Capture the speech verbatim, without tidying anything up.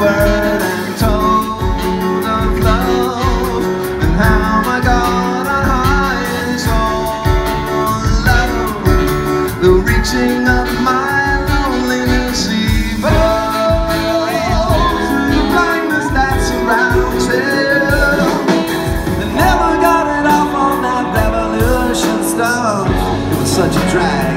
word and told of love, and how my God on high is all love. The reaching of my loneliness, evil through the blindness that surrounds it. I never got it off on that revolution stuff. It was such a drag.